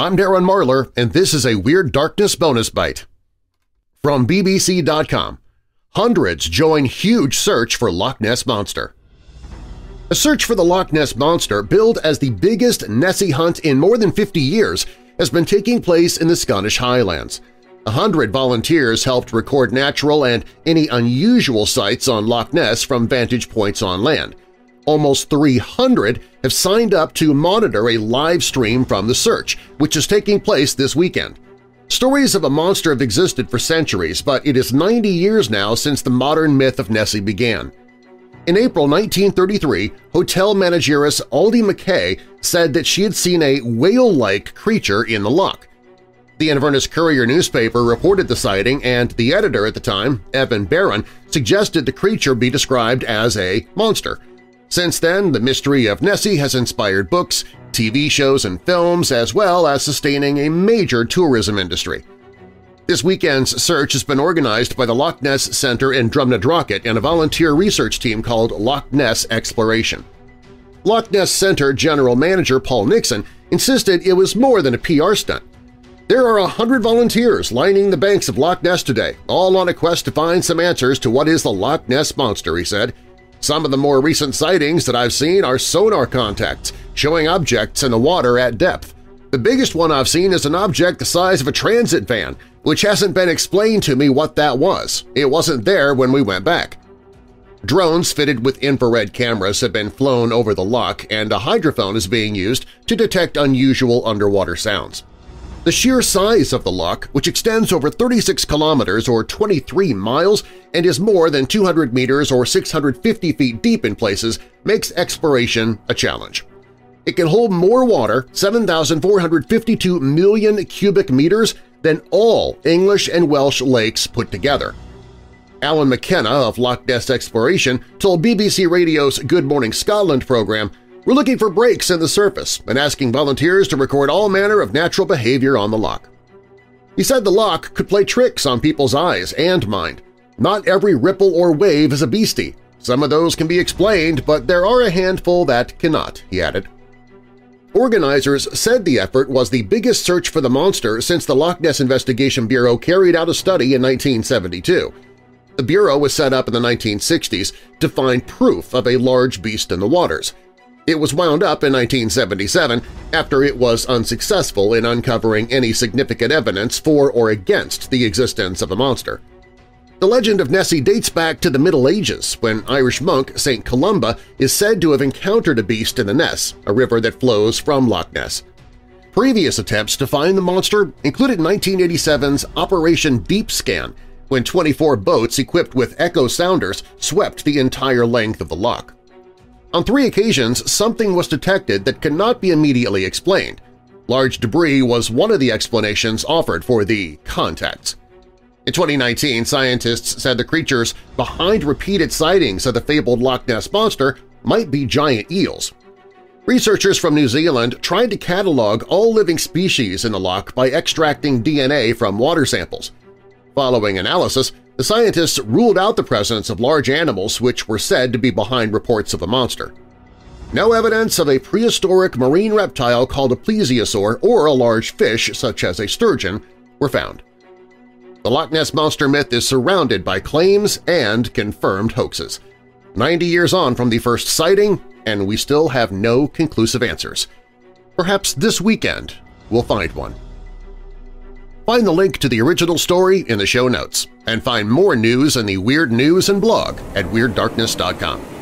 I'm Darren Marlar, and this is a Weird Darkness bonus bite. From BBC.com, hundreds join huge search for Loch Ness Monster. A search for the Loch Ness Monster, billed as the biggest Nessie hunt in more than 50 years, has been taking place in the Scottish Highlands. 100 volunteers helped record natural and any unusual sights on Loch Ness from vantage points on land. Almost 300 have signed up to monitor a live stream from the search, which is taking place this weekend. Stories of a monster have existed for centuries, but it is 90 years now since the modern myth of Nessie began. In April 1933, hotel manageress Aldi McKay said that she had seen a whale-like creature in the loch. The Inverness Courier newspaper reported the sighting, and the editor at the time, Evan Barron, suggested the creature be described as a monster. Since then, the mystery of Nessie has inspired books, TV shows, and films, as well as sustaining a major tourism industry. This weekend's search has been organized by the Loch Ness Center in Drumnadrochit and a volunteer research team called Loch Ness Exploration. Loch Ness Center General Manager Paul Nixon insisted it was more than a PR stunt. There are 100 volunteers lining the banks of Loch Ness today, all on a quest to find some answers to what is the Loch Ness Monster, he said. Some of the more recent sightings that I've seen are sonar contacts, showing objects in the water at depth. The biggest one I've seen is an object the size of a transit van, which hasn't been explained to me what that was. It wasn't there when we went back. Drones fitted with infrared cameras have been flown over the loch, and a hydrophone is being used to detect unusual underwater sounds. The sheer size of the loch, which extends over 36 kilometers or 23 miles and is more than 200 meters or 650 feet deep in places, makes exploration a challenge. It can hold more water, 7,452 million cubic meters, than all English and Welsh lakes put together. Alan McKenna of Loch Ness Exploration told BBC Radio's Good Morning Scotland program, "We're looking for breaks in the surface and asking volunteers to record all manner of natural behavior on the loch." He said the loch could play tricks on people's eyes and mind. Not every ripple or wave is a beastie. Some of those can be explained, but there are a handful that cannot, he added. Organizers said the effort was the biggest search for the monster since the Loch Ness Investigation Bureau carried out a study in 1972. The Bureau was set up in the 1960s to find proof of a large beast in the waters. It was wound up in 1977 after it was unsuccessful in uncovering any significant evidence for or against the existence of a monster. The legend of Nessie dates back to the Middle Ages, when Irish monk St. Columba is said to have encountered a beast in the Ness, a river that flows from Loch Ness. Previous attempts to find the monster included 1987's Operation Deep Scan, when 24 boats equipped with echo sounders swept the entire length of the loch. On 3 occasions, something was detected that could not be immediately explained. Large debris was one of the explanations offered for the contacts. In 2019, scientists said the creatures behind repeated sightings of the fabled Loch Ness Monster might be giant eels. Researchers from New Zealand tried to catalog all living species in the loch by extracting DNA from water samples. Following analysis, the scientists ruled out the presence of large animals which were said to be behind reports of a monster. No evidence of a prehistoric marine reptile called a plesiosaur or a large fish such as a sturgeon were found. The Loch Ness Monster myth is surrounded by claims and confirmed hoaxes. 90 years on from the first sighting, and we still have no conclusive answers. Perhaps this weekend we'll find one. Find the link to the original story in the show notes, and find more news in the Weird News and blog at WeirdDarkness.com.